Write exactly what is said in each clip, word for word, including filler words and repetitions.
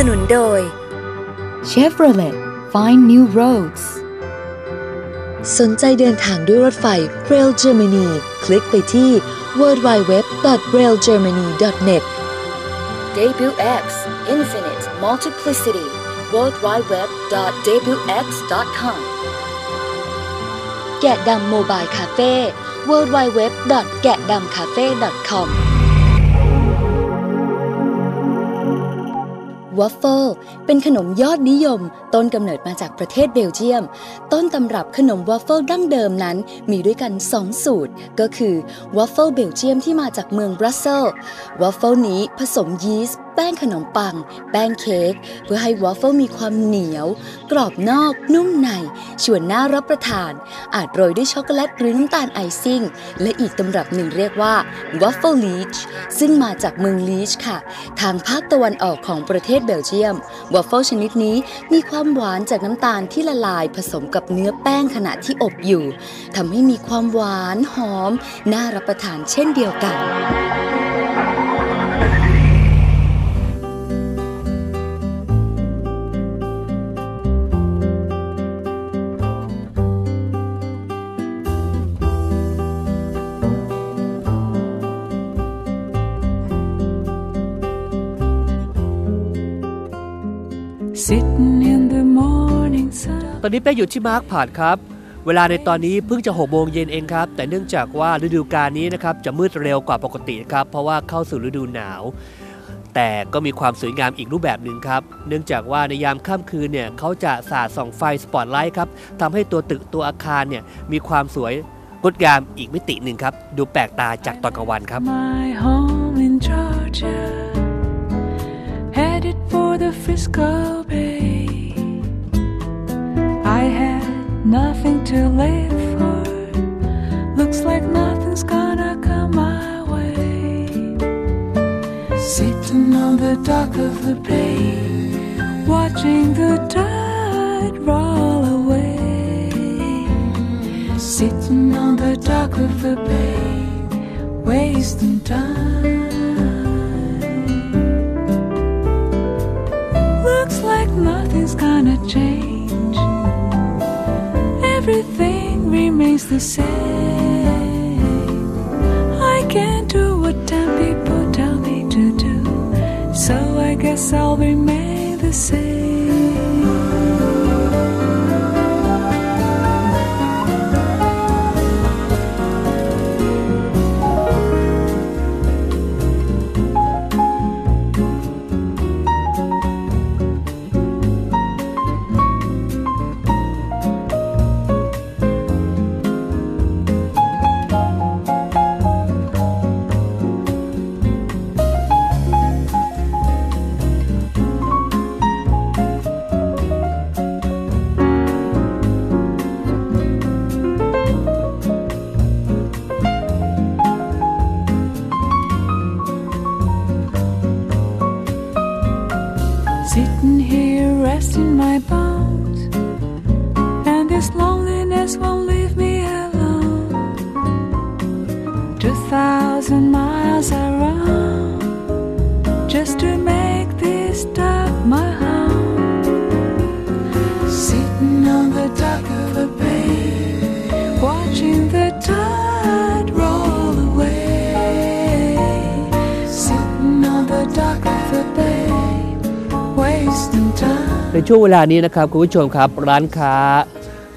สนุนโดย Chevrolet Find New Roads สนใจเดินทางด้วยรถไฟ Rail Germany คลิกไปที่ ดับเบิลยู ดับเบิลยู ดับเบิลยู ดอท เรลเจอร์แมนี ดอท เน็ต Debut X Infinite Multiplicityเวิลด์ไวด์เว็บ ดอท เดบิว เอ็กซ์ ดอท คอม แกะดำ Mobile Cafeเวิลด์ไวด์เว็บ ดอท แกะดำคาเฟ่ ดอท คอม วัฟเฟิลเป็นขนมยอดนิยมต้นกำเนิดมาจากประเทศเบลเยียมต้นตำรับขนมวัฟเฟิลดั้งเดิมนั้นมีด้วยกันสองสูตรก็คือวัฟเฟิลเบลเยียมที่มาจากเมืองบรัสเซลส์วัฟเฟิลนี้ผสมยีสต์แป้งขนมปังแป้งเค้กเพื่อให้วัฟเฟิลมีความเหนียวกรอบนอกนุ่มในชวนน่ารับประทานอาจโรยด้วยช็อกโกแลตหรือน้ำตาลไอซิ่งและอีกตำรับหนึ่งเรียกว่าวัฟเฟิลลีชซึ่งมาจากเมืองลีชค่ะทางภาคตะวันออกของประเทศเบลเยียมวัฟเฟิลชนิดนี้มีความหวานจากน้ำตาลที่ละลายผสมกับเนื้อแป้งขณะที่อบอยู่ทำให้มีความหวานหอมน่ารับประทานเช่นเดียวกันตอนนี้เป้อยู่ที่มาร์คผ่านครับเวลาในตอนนี้เพิ่งจะหกโมงเย็นเองครับแต่เนื่องจากว่าฤดูกาลนี้นะครับจะมืดเร็วกว่าปกติครับเพราะว่าเข้าสู่ฤดูหนาวแต่ก็มีความสวยงามอีกรูปแบบหนึ่งครับเนื่องจากว่าในยามค่ำคืนเนี่ยเขาจะสาดส่องไฟสปอตไลท์ครับทำให้ตัวตึกตัวอาคารเนี่ยมีความสวยงดงามอีกมิติหนึ่งครับดูแปลกตาจากตอนกลางวันครับHeaded for the Frisco Bay I had nothing to live for Looks like nothing's gonna come my way Sitting on the dock of the bay Watching the tide roll away Sitting on the dock of the bay Wasting time Nothing's gonna change Everything remains the same I can't do what ten people tell me to do So I guess I'll remain the same Sitting here resting my bones And this loneliness won't leave me alone Two thousand miles I run Just to make this stop my home Sitting on the dock of a bay Watching the tide roll away Sitting on the dock of a bayในช่วงเวลานี้นะครับคุณผู้ชมครับร้านค้า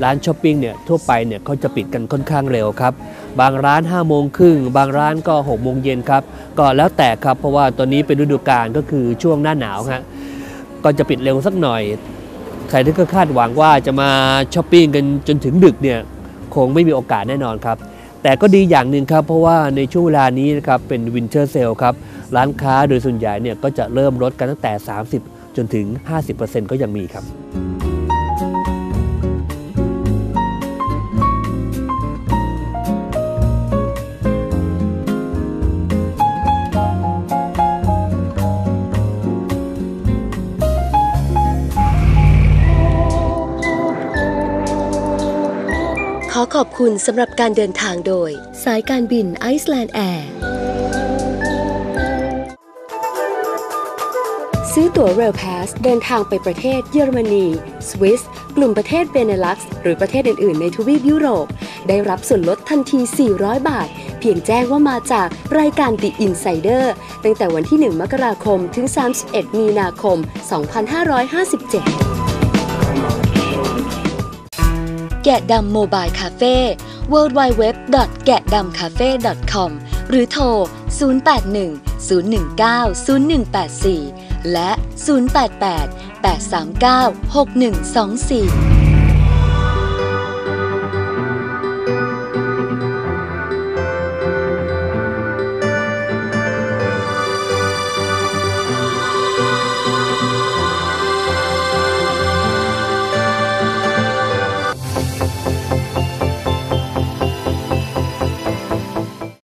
ร้านช้อปปิ้งเนี่ยทั่วไปเนี่ยเขาจะปิดกันค่อนข้างเร็วครับบางร้านห้าโมงครึ่งบางร้านก็หกโมงเย็นครับก็แล้วแต่ครับเพราะว่าตอนนี้เป็นฤดูกาลก็คือช่วงหน้าหนาวฮะก็จะปิดเร็วสักหน่อยใครที่ก็คาดหวังว่าจะมาช้อปปิ้งกันจนถึงดึกเนี่ยคงไม่มีโอกาสแน่นอนครับแต่ก็ดีอย่างหนึ่งครับเพราะว่าในช่วงเวลานี้นะครับเป็นวินเทอร์เซลครับร้านค้าโดยส่วนใหญ่เนี่ยก็จะเริ่มลดกันตั้งแต่สามสิบจนถึง ห้าสิบเปอร์เซ็นต์ ก็ยังมีครับขอขอบคุณสำหรับการเดินทางโดยสายการบินไอซ์แลนด์แอร์ ซื้อตั๋ว Rail Pass เดินทางไปประเทศเยอรมนี สวิส กลุ่มประเทศเบเนลักซ์หรือประเทศอื่นๆในทวีปยุโรปได้รับส่วนลดทันทีสี่ร้อยบาทเพียงแจ้งว่ามาจากรายการ The Insider ตั้งแต่วันที่หนึ่งมกราคมถึงสามสิบเอ็ดมีนาคมสองพันห้าร้อยห้าสิบเจ็ด แกะดำ Mobile Cafeดับเบิลยู ดับเบิลยู ดับเบิลยู ดอท แกะดำคาเฟ่ ดอท คอม หรือโทรศูนย์ แปด หนึ่ง ศูนย์ หนึ่ง เก้า ศูนย์ หนึ่ง แปด สี่และ ศูนย์ แปด แปด แปด สาม เก้า หก หนึ่ง สอง สี่